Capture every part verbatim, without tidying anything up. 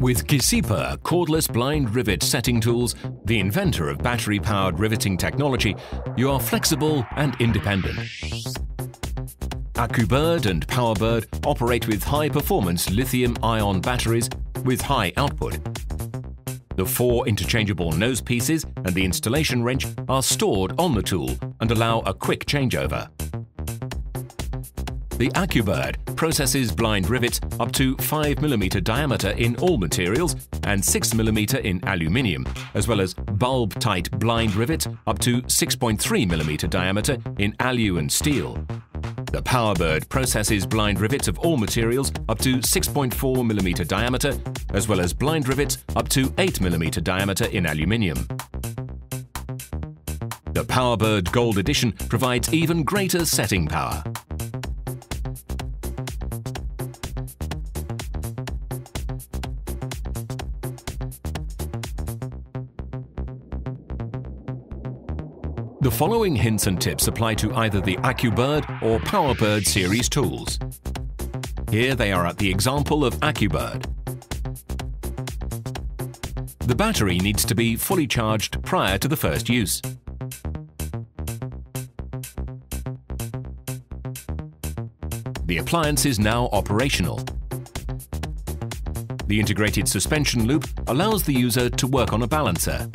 With GESIPA cordless blind rivet setting tools, the inventor of battery-powered riveting technology, you are flexible and independent. AccuBird and PowerBird operate with high-performance lithium-ion batteries with high output. The four interchangeable nose pieces and the installation wrench are stored on the tool and allow a quick changeover. The AccuBird processes blind rivets up to five millimeter diameter in all materials and six millimeter in aluminium, as well as bulb-tight blind rivets up to six point three millimeter diameter in alu and steel. The PowerBird processes blind rivets of all materials up to six point four millimeter diameter, as well as blind rivets up to eight millimeter diameter in aluminium. The PowerBird Gold Edition provides even greater setting power. The following hints and tips apply to either the AccuBird or PowerBird series tools. Here they are at the example of AccuBird. The battery needs to be fully charged prior to the first use. The appliance is now operational. The integrated suspension loop allows the user to work on a balancer.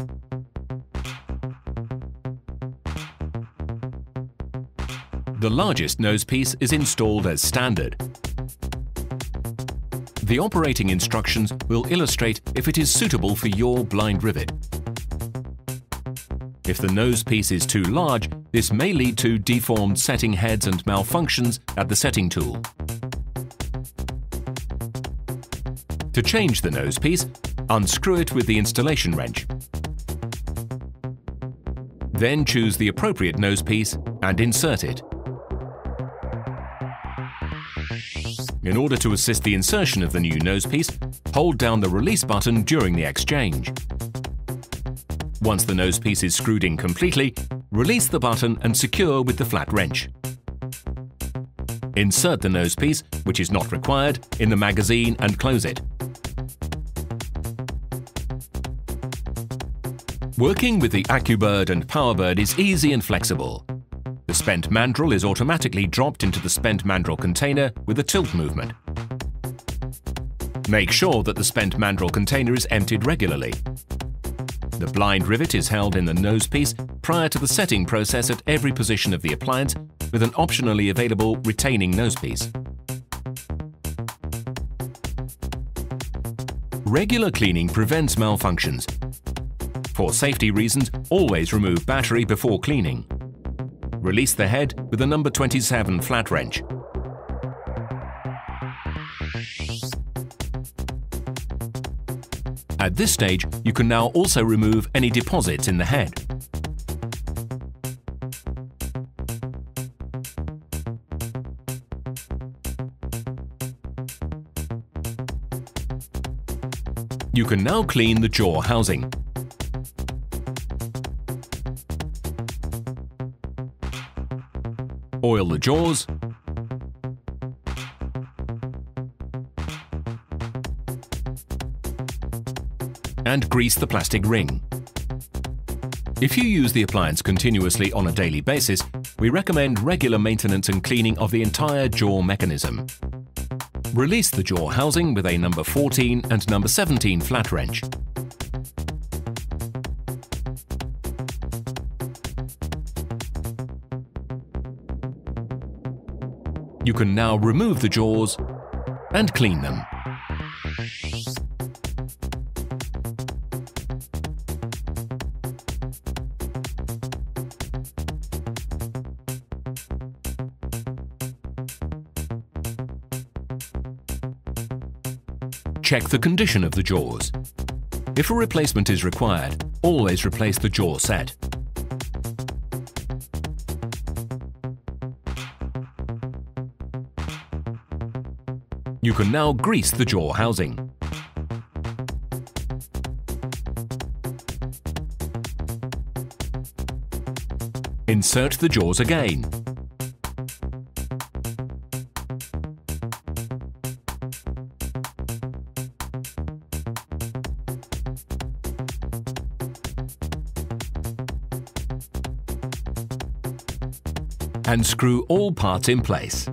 The largest nosepiece is installed as standard. The operating instructions will illustrate if it is suitable for your blind rivet. If the nosepiece is too large, this may lead to deformed setting heads and malfunctions at the setting tool. To change the nosepiece, unscrew it with the installation wrench. Then choose the appropriate nosepiece and insert it. In order to assist the insertion of the new nosepiece, hold down the release button during the exchange. Once the nosepiece is screwed in completely, release the button and secure with the flat wrench. Insert the nosepiece, which is not required, in the magazine and close it. Working with the AccuBird and PowerBird is easy and flexible. The spent mandrel is automatically dropped into the spent mandrel container with a tilt movement. Make sure that the spent mandrel container is emptied regularly. The blind rivet is held in the nosepiece prior to the setting process at every position of the appliance with an optionally available retaining nosepiece. Regular cleaning prevents malfunctions. For safety reasons, always remove battery before cleaning. Release the head with a number twenty-seven flat wrench. At this stage, you can now also remove any deposits in the head. You can now clean the jaw housing. Oil the jaws, and grease the plastic ring. If you use the appliance continuously on a daily basis, we recommend regular maintenance and cleaning of the entire jaw mechanism. Release the jaw housing with a number fourteen and number seventeen flat wrench. You can now remove the jaws and clean them. Check the condition of the jaws. If a replacement is required, always replace the jaw set. You can now grease the jaw housing. Insert the jaws again. and screw all parts in place.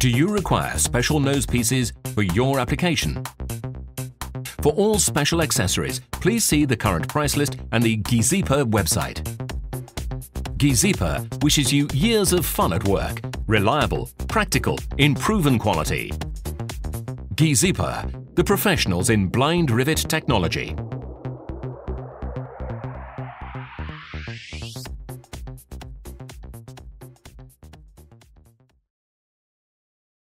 Do you require special nose pieces for your application? For all special accessories, please see the current price list and the GESIPA website. GESIPA wishes you years of fun at work, reliable, practical, in proven quality. GESIPA, the professionals in blind rivet technology.